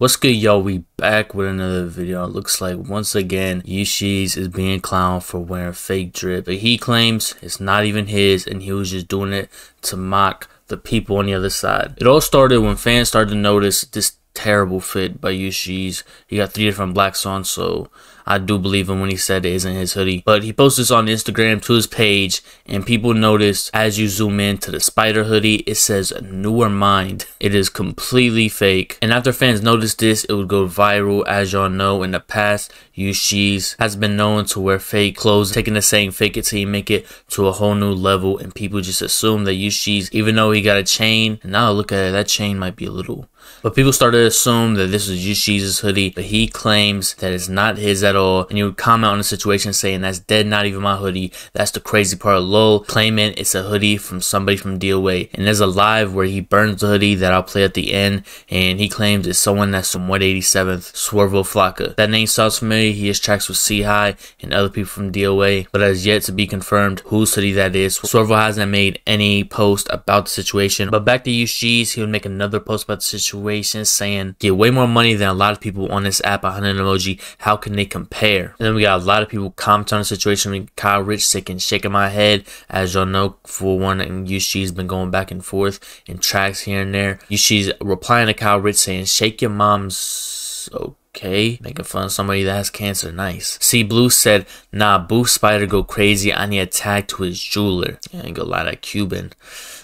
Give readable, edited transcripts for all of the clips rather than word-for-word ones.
What's good, y'all? We back with another video. It looks like once again Yus Gz is being clowned for wearing fake drip, but he claims it's not even his and he was just doing it to mock the people on the other side. It all started when fans started to notice this terrible fit by Yus Gz. He got 3 different blacks on, so I do believe him when he said it isn't his hoodie. But he posted this on Instagram to his page, and people noticed as you zoom in to the spider hoodie, it says newer mind. It is completely fake. And after fans noticed this, it would go viral. As y'all know, in the past, Yus Gz has been known to wear fake clothes, taking the saying fake it till you make it to a whole new level, and people just assume that Yus Gz, even though he got a chain, and now look at it, that chain might be a little. But people started to assume that this is Yus Gz's hoodie, but he claims that it's not his at all. And he would comment on the situation saying, "That's dead, not even my hoodie. That's the crazy part." Lol, claiming it's a hoodie from somebody from DOA. And there's a live where he burns the hoodie that I'll play at the end, and he claims it's someone that's from 187th, Swervo Flaka. That name sounds familiar. He has tracks with C-High and other people from DOA, but has yet to be confirmed whose hoodie that is. Swervo hasn't made any post about the situation. But back to Yus Gz, he would make another post about the situation saying, "Get way more money than a lot of people on this app. 100 emoji. How can they compare?" And then we got a lot of people commenting on the situation. Kyle Richh sick and shaking my head. As y'all know, for one, and Yus Gz's been going back and forth in tracks here and there. Yus Gz replying to Kyle Richh saying, "Shake your mom's okay." Making fun of somebody that has cancer. Nice. C Blue said, "Nah, boo spider go crazy. I need a tag to his jeweler." I ain't gonna lie, that Cuban.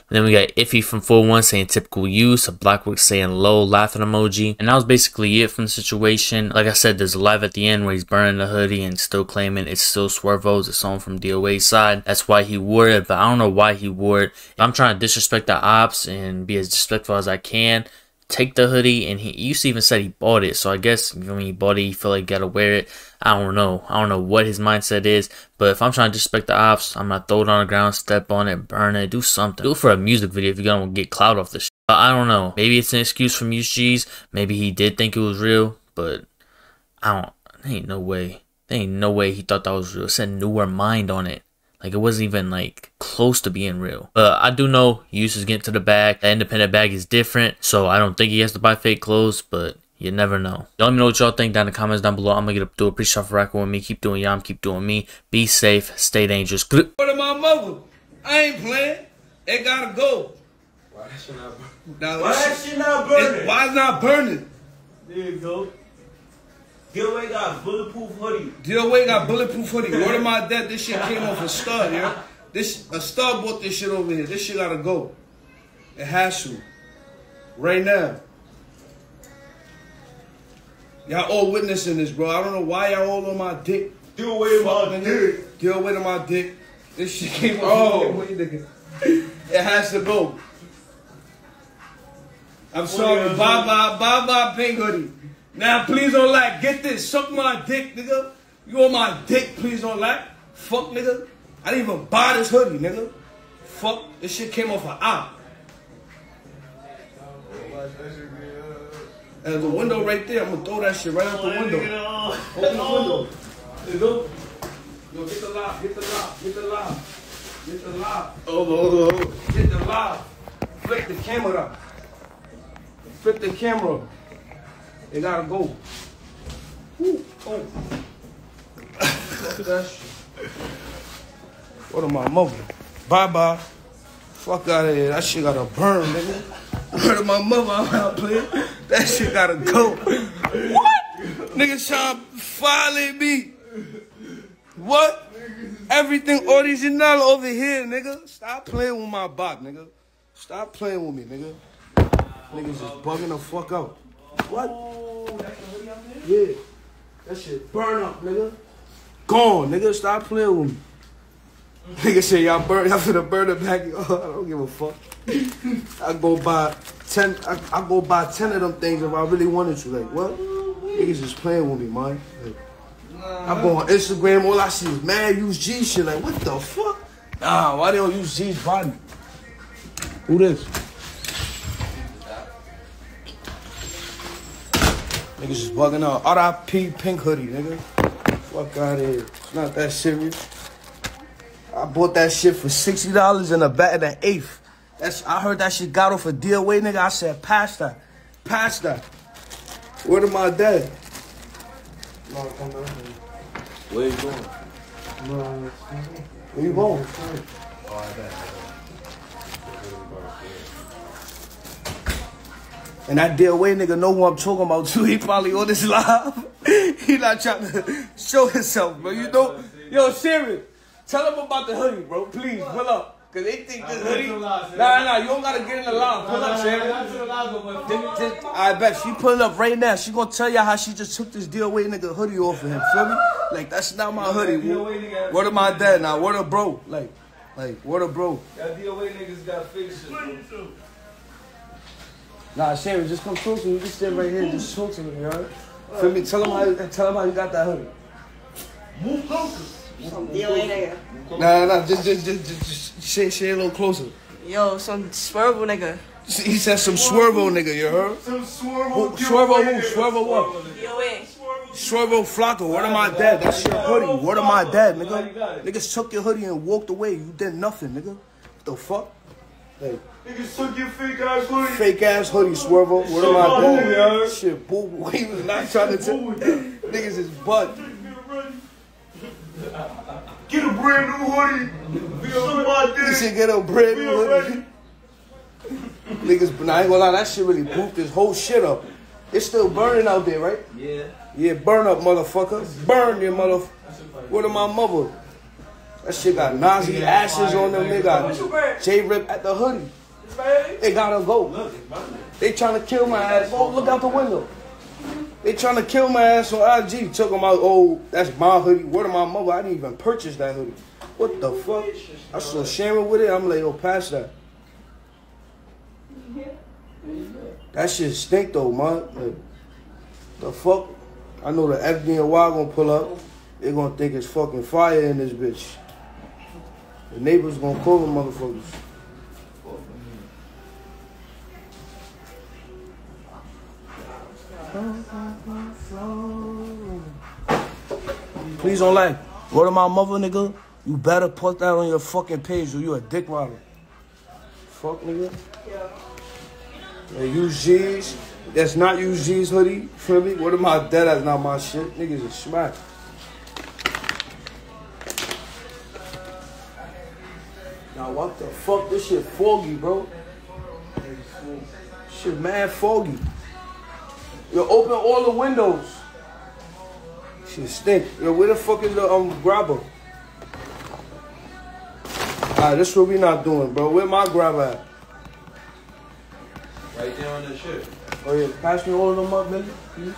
And then we got Ify from 41 saying typical use. A blockwork saying lol, laughing emoji. And that was basically it from the situation. Like I said, there's a live at the end where he's burning the hoodie and still claiming it's still Swervo's. It's on from DOA's side. That's why he wore it, but I don't know why he wore it. I'm trying to disrespect the ops and be as disrespectful as I can. Take the hoodie, and he used to even said he bought it, so I guess when he bought it, he felt like he gotta wear it. I don't know what his mindset is, but if I'm trying to disrespect the ops, I'm gonna throw it on the ground, step on it, burn it, do something. Do it for a music video if you're gonna get clout off this shit. But I don't know, maybe it's an excuse from Yus Gz. Maybe he did think it was real, but there ain't no way he thought that was real. It said newer mind on it. Like, it wasn't even, like, close to being real. But I do know Yus is getting to the bag. The independent bag is different, so I don't think he has to buy fake clothes, but you never know. Y'all let me know what y'all think down in the comments down below. I'm gonna do a pretty sharp record with me. Keep doing y'all, keep doing me. Be safe, stay dangerous. What my mother? I ain't playing. It gotta go. Why is she not burning? Now, why is it not burning? There you go. DOA got bulletproof hoodie. DOA got bulletproof hoodie. Word of my dad, this shit came off a stud, yo. A stud bought this shit over here. This shit gotta go. It has to. Right now. Y'all all witnessing this, bro. I don't know why y'all all on my dick. DOA on my dick. DOA on my dick. This shit came off. It has to go. I'm sorry. Bye bye pink hoodie. Now please don't like, get this, suck my dick, nigga. You on my dick, please don't like. Fuck, nigga. I didn't even buy this hoodie, nigga. Fuck, this shit came off an op. There's a window right there, I'm gonna throw that shit right out the window. Open the window. Yo, get the lock, get the lock, get the lock. Get the lock. Hold on. Get the lock. Flick the camera up. Flip the camera up. It gotta go. Woo, oh. Fuck that shit. What am I mother? Bye bye. Fuck out of here. That shit gotta burn, nigga. What am I mother? I'm out playing. That shit gotta go. What? Niggas trying to file me. What? Everything original over here, nigga. Stop playing with my bot, nigga. Stop playing with me, nigga. Niggas just bugging the fuck out. What? Oh, that's the hoodie up there? Yeah. That shit burn up, nigga. Gone, nigga. Stop playing with me. Nigga said y'all burn. Y'all finna burn it back. Oh, I don't give a fuck. I go buy 10 of them things if I really wanted to. Like, what? Niggas just playing with me, man. Like, I go on Instagram, all I see is mad Yus Gz shit. Like, what the fuck? Nah, why they don't use G's body? Who this? Niggas just bugging out. R.I.P. pink hoodie, nigga. Fuck out of here. It's not that serious. I bought that shit for $60 in a bag of the eighth. I heard that shit got off a DOA, nigga. I said, pass that. Where to my dad? No, come down here. Where you going? No, where you going? Oh, I bet. And that DOA nigga know what I'm talking about too. He probably on this live. He not trying to show himself, bro. You know, yo, Sherry, tell him about the hoodie, bro. Please, pull up. Cause they think this hoodie. Nah, you don't gotta get in the line. Pull up, Sherry. I bet she pull up right now. She gonna tell y'all how she just took this DOA nigga hoodie off of him. Feel me? Like that's not my hoodie. What am I dad now? What a bro? Like what a bro? That DOA niggas got fixed shit. Nah, Sherry, just come close to me. Just stand right here. Just talk to me, alright? Feel me? Tell him how you got that hoodie. Move closer. Nah, just say a little closer. Yo, some Swervo nigga. He said some Swervo nigga, you heard? Some Swervo. Swervo who? Swervo what? DOA. Swervo Flaka, what am I dad? That's your hoodie. What am I dad, nigga? Niggas took your hoodie and walked away. You did nothing, nigga. What the fuck? Like, niggas took your fake ass hoodie. Fake ass hoodie, Swervo. What am I dad? Shit, boo boo. He was not trying to tell. Niggas is butt. Get a brand new hoodie. You should get a brand new hoodie. Niggas, nah, I ain't gonna lie, that shit really booped this whole shit up. It's still burning out there, right? Yeah. Yeah, burn up, motherfucker. Burn your motherfucker. What to my mother? That shit got Nazi ashes on them. They got J-Rip at the hoodie. They gotta go. They trying to kill my ass. Oh, look out the window. They trying to kill my ass on IG. Took them out. Oh, that's my hoodie. Word of my mother. I didn't even purchase that hoodie. What the fuck? I saw Sharon with it. I'm like, yo, pass that. That shit stink though, man. Like, the fuck? I know the FDNY gonna pull up. They gonna think it's fucking fire in this bitch. The neighbors gonna call them motherfuckers. Please don't like. Go to my mother, nigga. You better put that on your fucking page or you a dick rider. Fuck, nigga. Yeah, Yus Gz. That's not Yus Gz hoodie. Feel me? What am I dead? That's not my shit. Niggas is smack. Now, what the fuck? This shit foggy, bro. Shit mad foggy. Yo, open all the windows. Shit stink. Yo, where the fuck is the grabber? Alright, this is what we not doing, bro. Where my grabber at? Right there on the ship. Oh yeah, pass me all of them up, baby. Mm-hmm.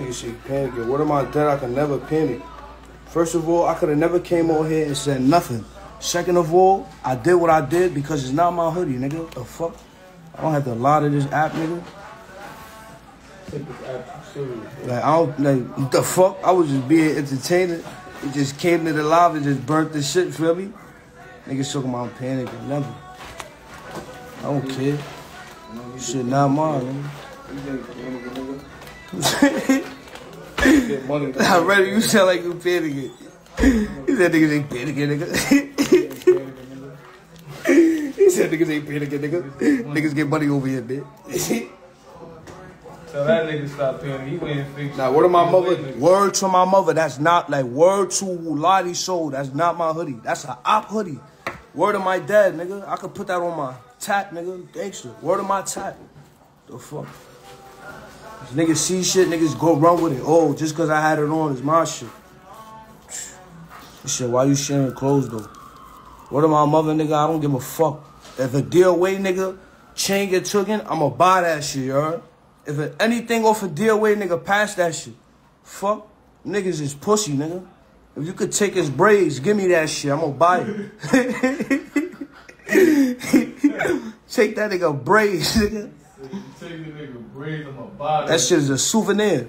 Nigga, she panicking. What am I done? I can never panic. First of all, I could have never came on here and said nothing. Second of all, I did what I did because it's not my hoodie, nigga. The fuck? I don't have to lie to this app, nigga. Take this app seriously. Like, I don't, like, what the fuck? I was just being entertained. It just came to the live and just burnt this shit, feel me? Niggas talking about panicking, never. I don't care. Shit, not mine, nigga. I read you sound like you panicking. He said niggas ain't panicking, nigga. He said niggas ain't panicking, nigga. Niggas get money over here, bitch. So that nigga stopped panicking. He went and fixed. Now, word to my mother. Word to my mother. That's not like word to Lottie Soul. That's not my hoodie. That's an op hoodie. Word to my dad, nigga. I could put that on my tat, nigga. Extra. Word to my tat. The fuck. Niggas see shit, niggas go run with it. Oh, just because I had it on is my shit. Shit, why you sharing clothes, though? What am I, mother, nigga? I don't give a fuck. If a DOA nigga chain get tooken, I'ma buy that shit, you heard? If it, anything off a DOA nigga, pass that shit. Fuck. Niggas is pussy, nigga. If you could take his braids, give me that shit. I'ma buy it. Take that nigga braids, nigga. That shit is a souvenir.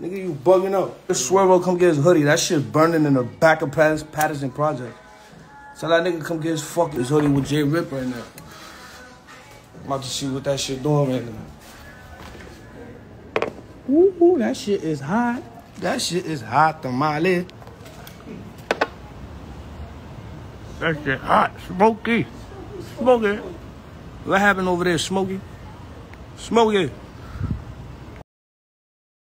Nigga, you bugging up. This Swervo come get his hoodie. That shit burning in the back of Patterson Project. Tell that nigga come get his fucking hoodie with J Rip right now. I'm about to see what that shit doing right now. Ooh, that shit is hot. That shit is hot, tamale. That shit hot, smoky. Smoky. What happened over there, Smokey? Smokey.